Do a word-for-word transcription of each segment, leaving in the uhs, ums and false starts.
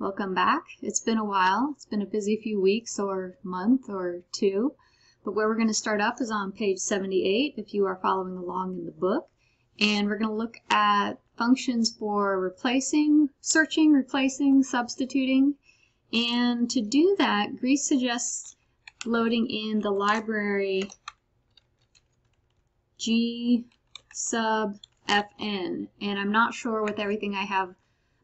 Welcome back. It's been a while. It's been a busy few weeks or month or two. But where we're going to start up is on page seventy-eight if you are following along in the book. And we're going to look at functions for replacing, searching, replacing, substituting. And to do that, Gries suggests loading in the library gsub fn. And I'm not sure with everything I have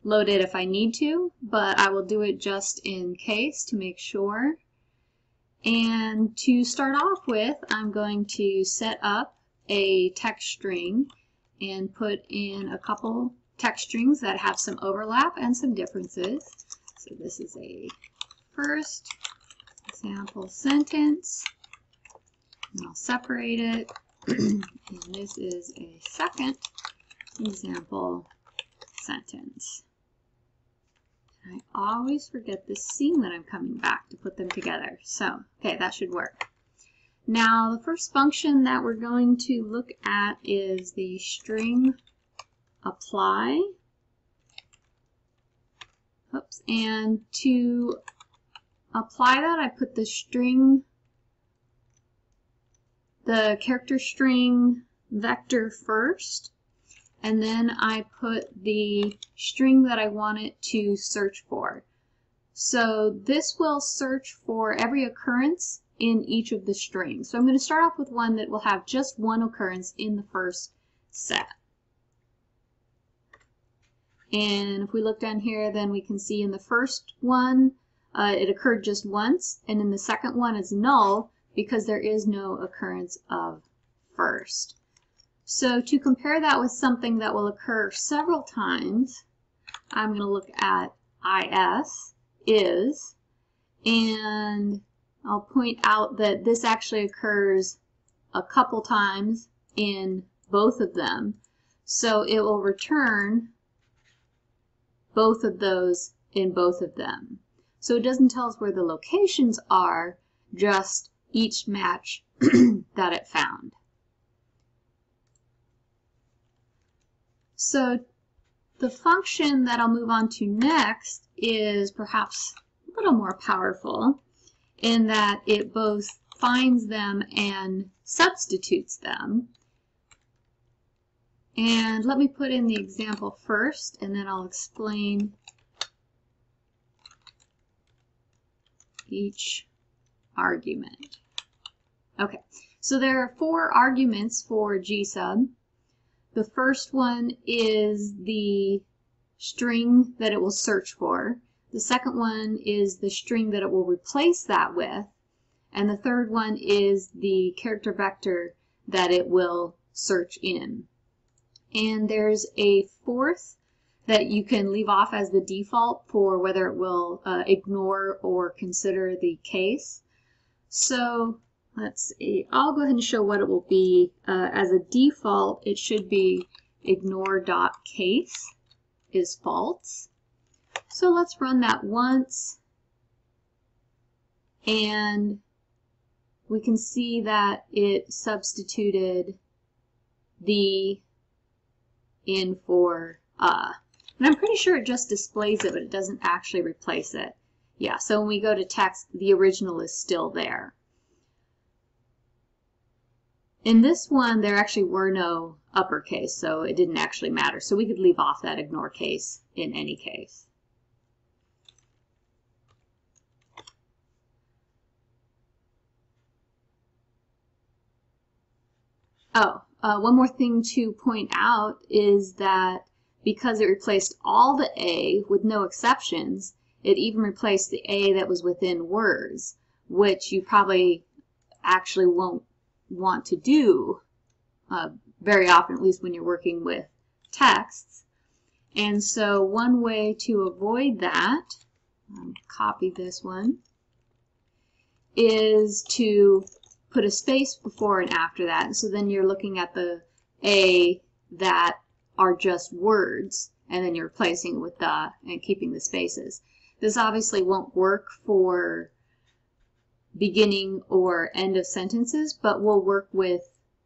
loaded if I need to, but I will do it just in case to make sure. And to start off with, I'm going to set up a text string and put in a couple text strings that have some overlap and some differences. So this is a first example sentence, and I'll separate it. And this is a second example sentence. I always forget this scene that I'm coming back to put them together. So, okay, that should work. Now, the first function that we're going to look at is the string apply. Oops, and to apply that, I put the string, the character string vector first. And then I put the string that I want it to search for. So this will search for every occurrence in each of the strings. So I'm going to start off with one that will have just one occurrence in the first set. And if we look down here, then we can see in the first one, uh, it occurred just once. And in the second one, it's null because there is no occurrence of first. So to compare that with something that will occur several times, I'm going to look at is, is, and I'll point out that this actually occurs a couple times in both of them. So it will return both of those in both of them. So it doesn't tell us where the locations are, just each match that it found. So the function that I'll move on to next is perhaps a little more powerful in that it both finds them and substitutes them. And let me put in the example first, and then I'll explain each argument. Okay, so there are four arguments for gsub. The first one is the string that it will search for. The second one is the string that it will replace that with. And the third one is the character vector that it will search in. And there's a fourth that you can leave off as the default for whether it will uh, ignore or consider the case. So let's see, I'll go ahead and show what it will be. Uh, as a default, it should be ignore.case is false. So let's run that once. And we can see that it substituted the in for uh. And I'm pretty sure it just displays it, but it doesn't actually replace it. Yeah, so when we go to text, the original is still there. In this one, there actually were no uppercase, so it didn't actually matter. So we could leave off that ignore case in any case. Oh, uh, one more thing to point out is that because it replaced all the A with no exceptions, it even replaced the A that was within words, which you probably actually won't want to do uh, very often, at least when you're working with texts. And so one way to avoid that, um, copy this one, is to put a space before and after that. And so then you're looking at the A that are just words, and then you're replacing it with the and keeping the spaces. This obviously won't work for beginning or end of sentences, but we'll work with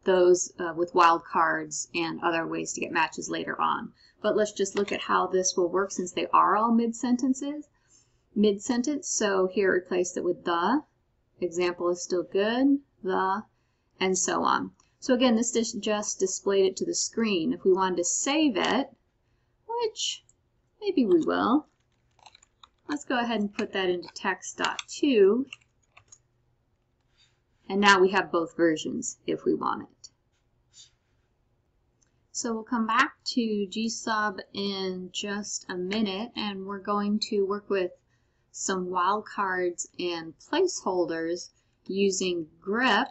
those uh, with wildcards and other ways to get matches later on. But let's just look at how this will work since they are all mid-sentences. mid-sentence, so here replace it with the. Example is still good, the, and so on. So again, this just displayed it to the screen. If we wanted to save it, which maybe we will, let's go ahead and put that into text dot two. And now we have both versions if we want it. So we'll come back to gsub in just a minute, and we're going to work with some wildcards and placeholders using grep,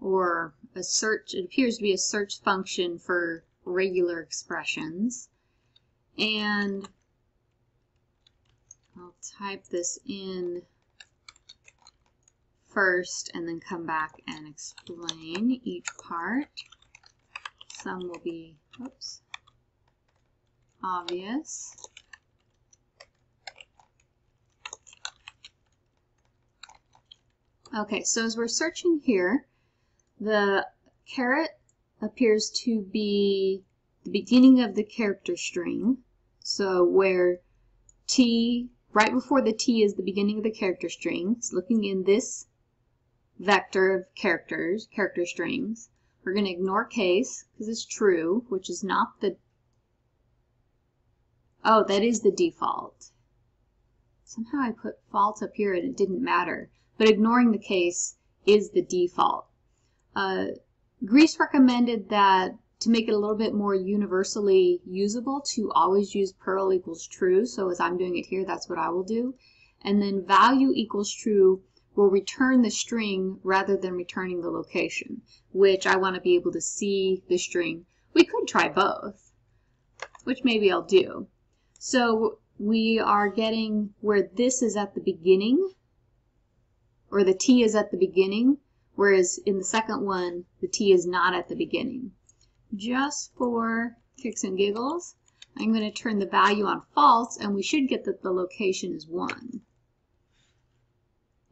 or a search, it appears to be a search function for regular expressions. And I'll type this in first and then come back and explain each part. Some will be, oops, obvious. Okay, so as we're searching here, the caret appears to be the beginning of the character string. So where T, right before the T is the beginning of the character string. It's looking in this vector of characters, character strings. We're going to ignore case because it's true, which is not the, oh, that is the default. Somehow I put false up here and it didn't matter. But ignoring the case is the default. Uh, Gries recommended that to make it a little bit more universally usable to always use Perl equals true. So as I'm doing it here, that's what I will do. And then value equals true will return the string rather than returning the location, which I want to be able to see the string. We could try both, which maybe I'll do. So we are getting where this is at the beginning, or the T is at the beginning, whereas in the second one, the T is not at the beginning. Just for kicks and giggles, I'm going to turn the value on false, and we should get that the location is one.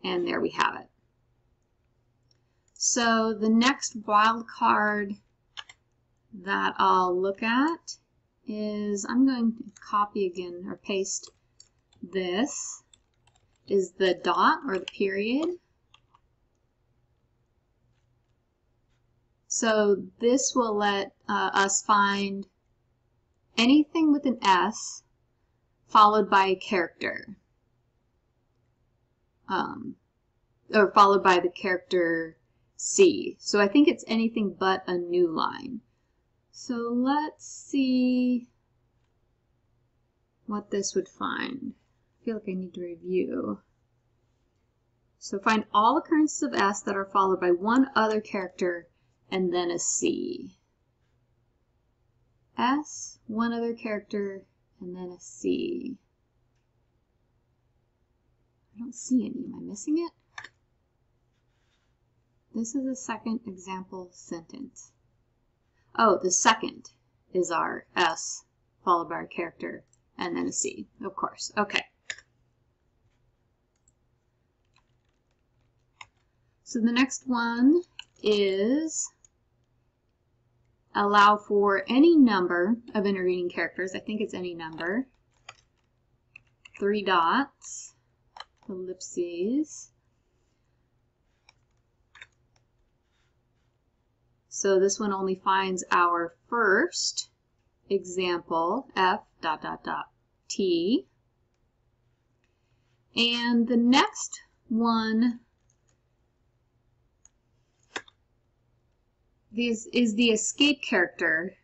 And there we have it. So the next wildcard that I'll look at is, I'm going to copy again, or paste this, is the dot or the period. So this will let uh, us find anything with an S followed by a character. Um, or followed by the character C. So I think it's anything but a new line. So let's see what this would find. I feel like I need to review. So find all occurrences of S that are followed by one other character and then a C. S, one other character, and then a C. I don't see any. Am I missing it? This is a second example sentence. Oh, the second is our S followed by our character and then a C, of course. Okay. So the next one is allow for any number of intervening characters. I think it's any number. Three dots. Ellipses. So this one only finds our first example, F dot dot dot T. And the next one is, is the escape character,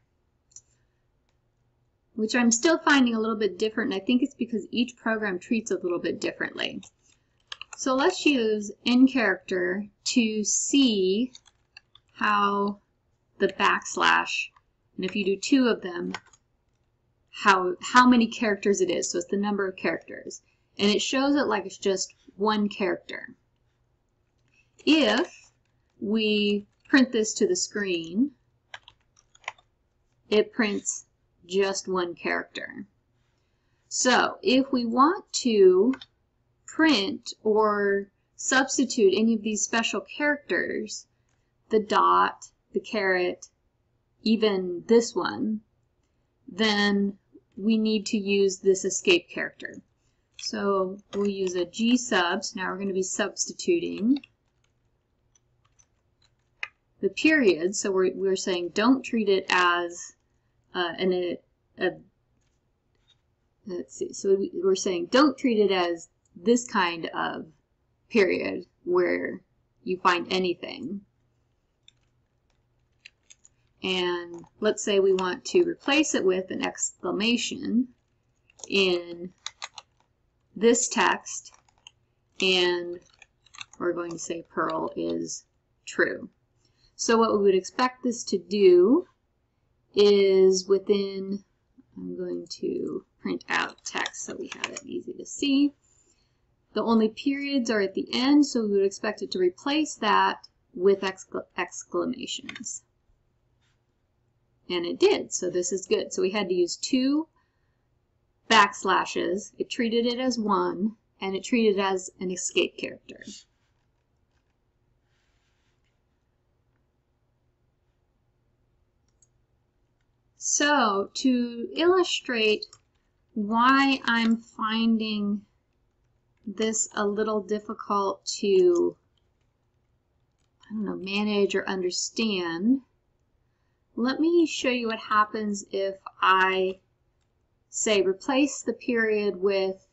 which I'm still finding a little bit different, and I think it's because each program treats it a little bit differently. So let's use nchar to see how the backslash, and if you do two of them, how, how many characters it is. So it's the number of characters. And it shows it like it's just one character. If we print this to the screen, it prints just one character. So if we want to print or substitute any of these special characters, the dot, the caret, even this one, then we need to use this escape character. So we'll use a gsub. So now we're going to be substituting the period. So we're, we're saying don't treat it as uh, an, a, a, let's see, so we're saying don't treat it as this kind of period where you find anything. And let's say we want to replace it with an exclamation in this text, and we're going to say Perl is true. So what we would expect this to do is within, I'm going to print out text so we have it easy to see. The only periods are at the end, so we would expect it to replace that with excla exclamations. And it did, so this is good. So we had to use two backslashes, it treated it as one, and it treated it as an escape character. So to illustrate why I'm finding this a little difficult to, I don't know, manage or understand, let me show you what happens if I say replace the period with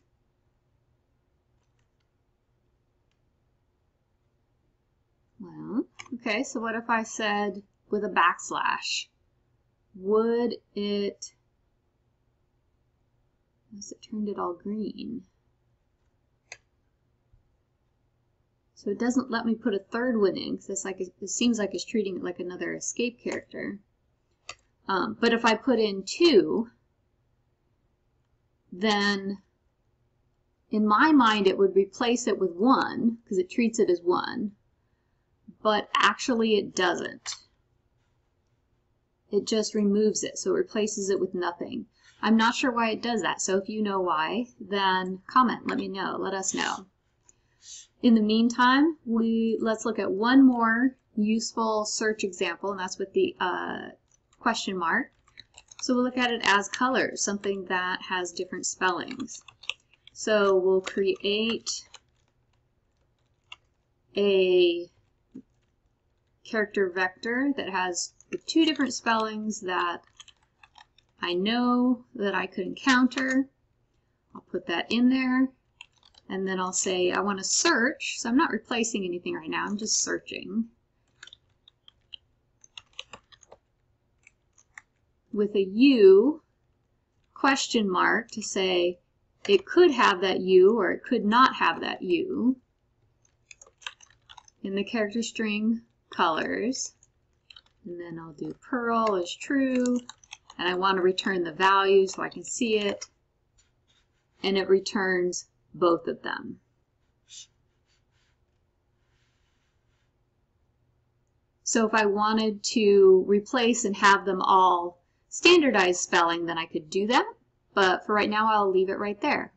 well okay so what if I said with a backslash, would it notice it turned it all green, so it doesn't let me put a third one in because it's like it seems like it's treating it like another escape character. Um, but if I put in two, then in my mind it would replace it with one because it treats it as one, but actually it doesn't. It just removes it, so it replaces it with nothing. I'm not sure why it does that, so if you know why, then comment, let me know, let us know. In the meantime, we let's look at one more useful search example, and that's with the uh, question mark. So we'll look at it as colors, something that has different spellings. So we'll create a character vector that has the two different spellings that I know that I could encounter. I'll put that in there, and then I'll say I want to search, so I'm not replacing anything right now, I'm just searching, with a U question mark to say it could have that U or it could not have that U in the character string colors. And then I'll do Perl is true, and I want to return the value so I can see it, and it returns both of them. So if I wanted to replace and have them all standardized spelling, then I could do that, but for right now I'll leave it right there.